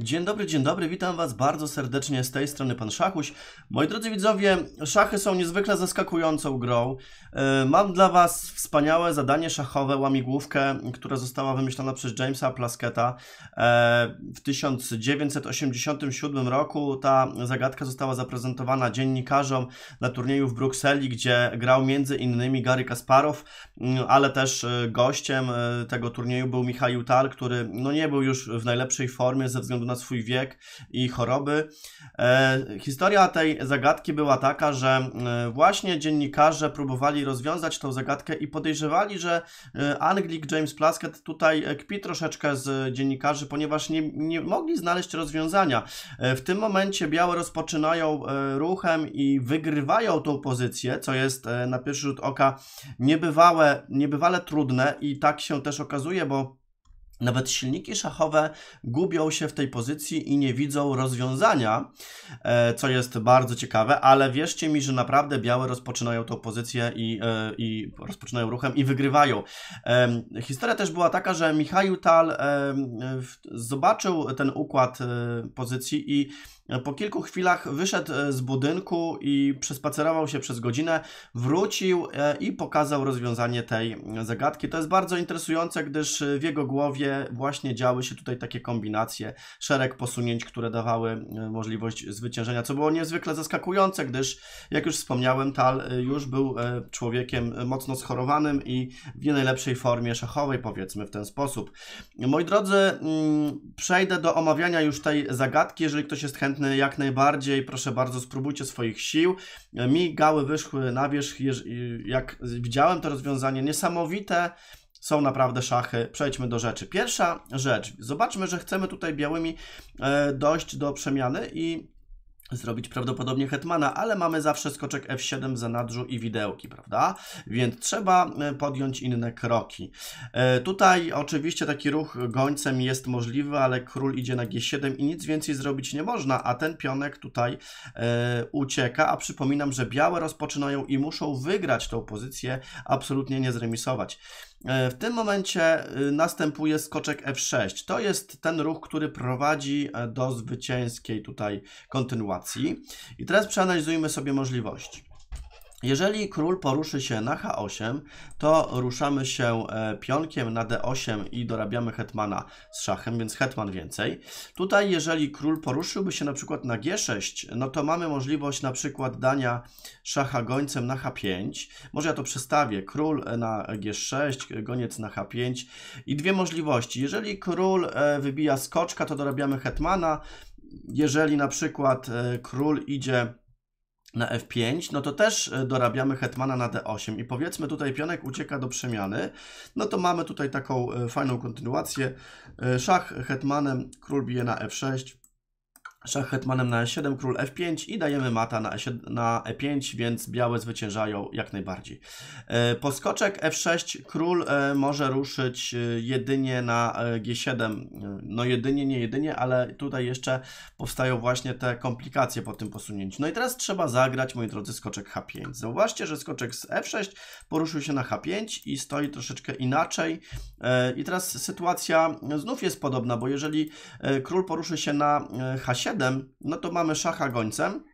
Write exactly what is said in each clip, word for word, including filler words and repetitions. Dzień dobry, dzień dobry, witam Was bardzo serdecznie, z tej strony Pan Szachuś. Moi drodzy widzowie, szachy są niezwykle zaskakującą grą. Mam dla Was wspaniałe zadanie szachowe, łamigłówkę, która została wymyślona przez Jamesa Plasketta w tysiąc dziewięćset osiemdziesiątym siódmym roku. Ta zagadka została zaprezentowana dziennikarzom na turnieju w Brukseli, gdzie grał między innymi Gary Kasparov, ale też gościem tego turnieju był Michail Tal, który no nie był już w najlepszej formie ze względu na swój wiek i choroby. E, historia tej zagadki była taka, że e, właśnie dziennikarze próbowali rozwiązać tą zagadkę i podejrzewali, że e, Anglik James Plaskett tutaj kpi troszeczkę z dziennikarzy, ponieważ nie, nie mogli znaleźć rozwiązania. E, w tym momencie białe rozpoczynają e, ruchem i wygrywają tą pozycję, co jest e, na pierwszy rzut oka niebywałe, niebywale trudne i tak się też okazuje, bo nawet silniki szachowe gubią się w tej pozycji i nie widzą rozwiązania, co jest bardzo ciekawe, ale wierzcie mi, że naprawdę białe rozpoczynają tą pozycję i, i rozpoczynają ruchem i wygrywają. Historia też była taka, że Michail Tal zobaczył ten układ pozycji i po kilku chwilach wyszedł z budynku i przespacerował się przez godzinę, wrócił i pokazał rozwiązanie tej zagadki. To jest bardzo interesujące, gdyż w jego głowie właśnie działy się tutaj takie kombinacje, szereg posunięć, które dawały możliwość zwyciężenia, co było niezwykle zaskakujące, gdyż jak już wspomniałem, Tal już był człowiekiem mocno schorowanym i w nie najlepszej formie szachowej, powiedzmy w ten sposób. Moi drodzy, przejdę do omawiania już tej zagadki. Jeżeli ktoś jest chętny, jak najbardziej, proszę bardzo, spróbujcie swoich sił. Mi gały wyszły na wierzch, jak widziałem to rozwiązanie, niesamowite są naprawdę szachy. Przejdźmy do rzeczy. Pierwsza rzecz, zobaczmy, że chcemy tutaj białymi dojść do przemiany i zrobić prawdopodobnie hetmana, ale mamy zawsze skoczek F siedem w zanadrzu i widełki, prawda? Więc trzeba podjąć inne kroki. E, tutaj oczywiście taki ruch gońcem jest możliwy, ale król idzie na G siedem i nic więcej zrobić nie można, a ten pionek tutaj e, ucieka, a przypominam, że białe rozpoczynają i muszą wygrać tą pozycję, absolutnie nie zremisować. W tym momencie następuje skoczek F sześć. To jest ten ruch, który prowadzi do zwycięskiej tutaj kontynuacji. I teraz przeanalizujmy sobie możliwości. Jeżeli król poruszy się na H osiem, to ruszamy się pionkiem na D osiem i dorabiamy hetmana z szachem, więc hetman więcej. Tutaj jeżeli król poruszyłby się na przykład na G sześć, no to mamy możliwość na przykład dania szacha gońcem na H pięć. Może ja to przestawię. Król na G sześć, goniec na H pięć i dwie możliwości. Jeżeli król wybija skoczka, to dorabiamy hetmana. Jeżeli na przykład król idzie na F pięć, no to też dorabiamy hetmana na D osiem i powiedzmy tutaj pionek ucieka do przemiany, no to mamy tutaj taką fajną kontynuację. Szach hetmanem, król bije na F sześć, szach hetmanem na E siedem, król F pięć i dajemy mata na E pięć, więc białe zwyciężają jak najbardziej. Po skoczek F sześć król może ruszyć jedynie na G siedem, no jedynie, nie jedynie, ale tutaj jeszcze powstają właśnie te komplikacje po tym posunięciu. No i teraz trzeba zagrać, moi drodzy, skoczek H pięć. Zauważcie, że skoczek z F sześć poruszył się na H pięć i stoi troszeczkę inaczej. I teraz sytuacja znów jest podobna, bo jeżeli król poruszy się na H siedem, no to mamy szacha gońcem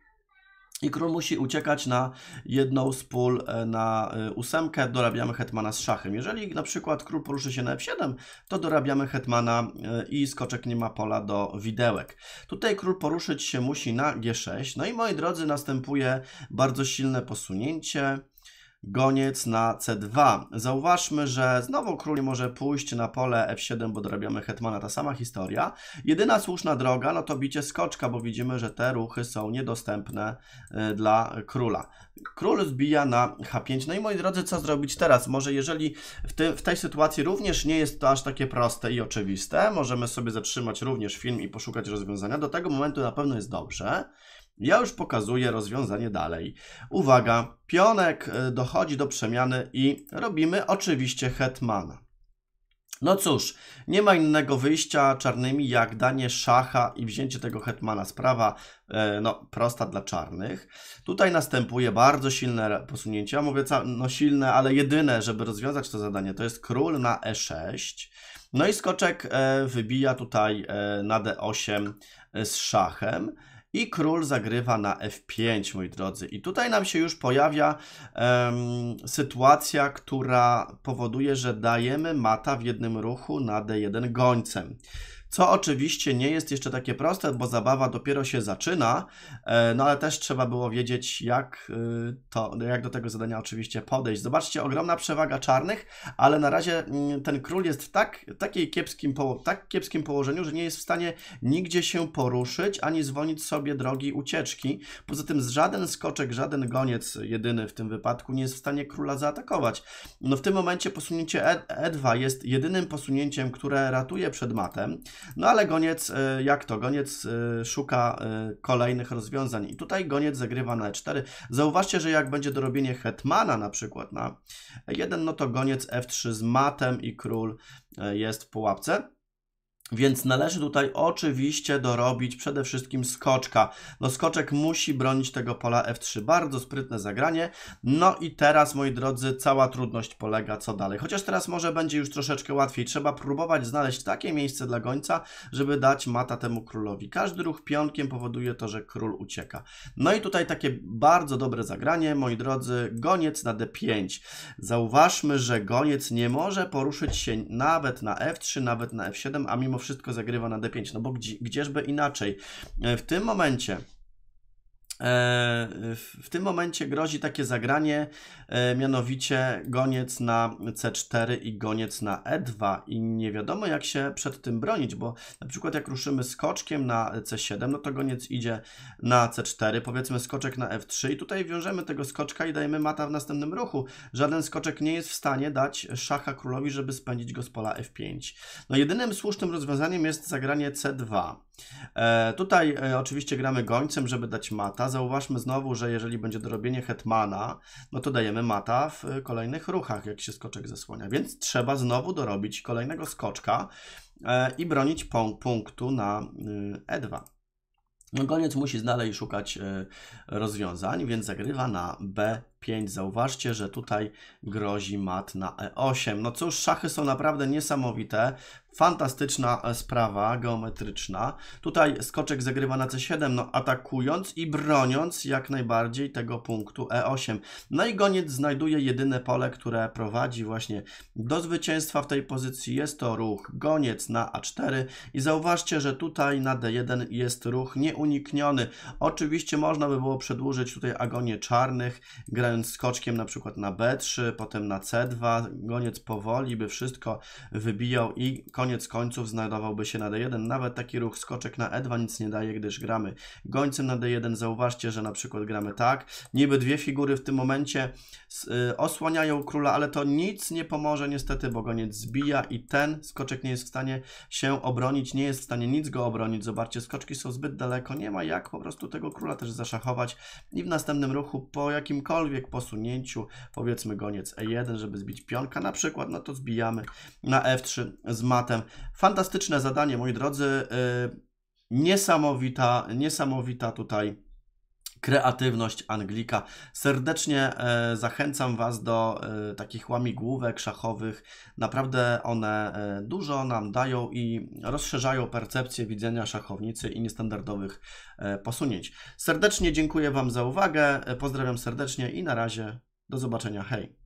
i król musi uciekać na jedną z pól na ósemkę, dorabiamy hetmana z szachem. Jeżeli na przykład król poruszy się na F siedem, to dorabiamy hetmana i skoczek nie ma pola do widełek. Tutaj król poruszyć się musi na G sześć, no i moi drodzy, następuje bardzo silne posunięcie. Goniec na C dwa. Zauważmy, że znowu król może pójść na pole F siedem, bo dorabiamy hetmana, ta sama historia. Jedyna słuszna droga, no to bicie skoczka, bo widzimy, że te ruchy są niedostępne y, dla króla. Król zbija na H pięć. No i moi drodzy, co zrobić teraz? Może jeżeli w, ty, w tej sytuacji również nie jest to aż takie proste i oczywiste, możemy sobie zatrzymać również film i poszukać rozwiązania. Do tego momentu na pewno jest dobrze. Ja już pokazuję rozwiązanie dalej. Uwaga, pionek dochodzi do przemiany i robimy oczywiście hetmana. No cóż, nie ma innego wyjścia czarnymi jak danie szacha i wzięcie tego hetmana. Sprawa no, prosta dla czarnych. Tutaj następuje bardzo silne posunięcie. Ja mówię no silne, ale jedyne, żeby rozwiązać to zadanie, to jest król na E sześć. No i skoczek wybija tutaj na d osiem z szachem i król zagrywa na f pięć, moi drodzy. I tutaj nam się już pojawia um, sytuacja, która powoduje, że dajemy mata w jednym ruchu na d jeden gońcem. Co oczywiście nie jest jeszcze takie proste, bo zabawa dopiero się zaczyna, no ale też trzeba było wiedzieć, jak, to, jak do tego zadania oczywiście podejść. Zobaczcie, ogromna przewaga czarnych, ale na razie ten król jest w tak, takiej kiepskim, tak kiepskim położeniu, że nie jest w stanie nigdzie się poruszyć, ani zwolnić sobie drogi ucieczki. Poza tym żaden skoczek, żaden goniec jedyny w tym wypadku nie jest w stanie króla zaatakować. No w tym momencie posunięcie e dwa jest jedynym posunięciem, które ratuje przed matem. No ale goniec, jak to? Goniec szuka kolejnych rozwiązań i tutaj goniec zagrywa na e cztery. Zauważcie, że jak będzie dorobienie hetmana na przykład na e jeden, no to goniec f trzy z matem i król jest w pułapce. Więc należy tutaj oczywiście dorobić przede wszystkim skoczka. No skoczek musi bronić tego pola f trzy. Bardzo sprytne zagranie. No i teraz, moi drodzy, cała trudność polega co dalej. Chociaż teraz może będzie już troszeczkę łatwiej. Trzeba próbować znaleźć takie miejsce dla gońca, żeby dać mata temu królowi. Każdy ruch pionkiem powoduje to, że król ucieka. No i tutaj takie bardzo dobre zagranie, moi drodzy. Goniec na d pięć. Zauważmy, że goniec nie może poruszyć się nawet na f trzy, nawet na f siedem, a mimo wszystko zagrywa na d pięć, no bo gdzie, gdzieżby inaczej. W tym momencie w tym momencie grozi takie zagranie, mianowicie goniec na c cztery i goniec na e dwa i nie wiadomo jak się przed tym bronić, bo na przykład jak ruszymy skoczkiem na c siedem, no to goniec idzie na c cztery, powiedzmy skoczek na f trzy i tutaj wiążemy tego skoczka i dajemy mata w następnym ruchu. Żaden skoczek nie jest w stanie dać szacha królowi, żeby spędzić go z pola f pięć. No jedynym słusznym rozwiązaniem jest zagranie c dwa. E, tutaj e, oczywiście gramy gońcem, żeby dać mata. Zauważmy znowu, że jeżeli będzie dorobienie hetmana, no to dajemy mata w e, kolejnych ruchach, jak się skoczek zasłania. Więc trzeba znowu dorobić kolejnego skoczka e, i bronić pon punktu na e, e dwa. No, goniec musi dalej szukać e, rozwiązań, więc zagrywa na b. Zauważcie, że tutaj grozi mat na e osiem. No cóż, szachy są naprawdę niesamowite. Fantastyczna sprawa geometryczna. Tutaj skoczek zagrywa na c siedem, no atakując i broniąc jak najbardziej tego punktu e osiem. No i goniec znajduje jedyne pole, które prowadzi właśnie do zwycięstwa w tej pozycji. Jest to ruch goniec na a cztery i zauważcie, że tutaj na d jeden jest ruch nieunikniony. Oczywiście można by było przedłużyć tutaj agonię czarnych, grając skoczkiem na przykład na b trzy, potem na c dwa, goniec powoli by wszystko wybijał i koniec końców znajdowałby się na d jeden. Nawet taki ruch skoczek na e dwa nic nie daje, gdyż gramy gońcem na d jeden. Zauważcie, że na przykład gramy tak. Niby dwie figury w tym momencie osłaniają króla, ale to nic nie pomoże niestety, bo goniec zbija i ten skoczek nie jest w stanie się obronić, nie jest w stanie nic go obronić. Zobaczcie, skoczki są zbyt daleko, nie ma jak po prostu tego króla też zaszachować i w następnym ruchu po jakimkolwiek posunięciu, powiedzmy goniec e jeden, żeby zbić pionka na przykład, no to zbijamy na f trzy z matem. Fantastyczne zadanie, moi drodzy, yy, niesamowita, niesamowita tutaj kreatywność Anglika. Serdecznie e, zachęcam Was do e, takich łamigłówek szachowych. Naprawdę one e, dużo nam dają i rozszerzają percepcję widzenia szachownicy i niestandardowych e, posunięć. Serdecznie dziękuję Wam za uwagę, pozdrawiam serdecznie i na razie, do zobaczenia, hej!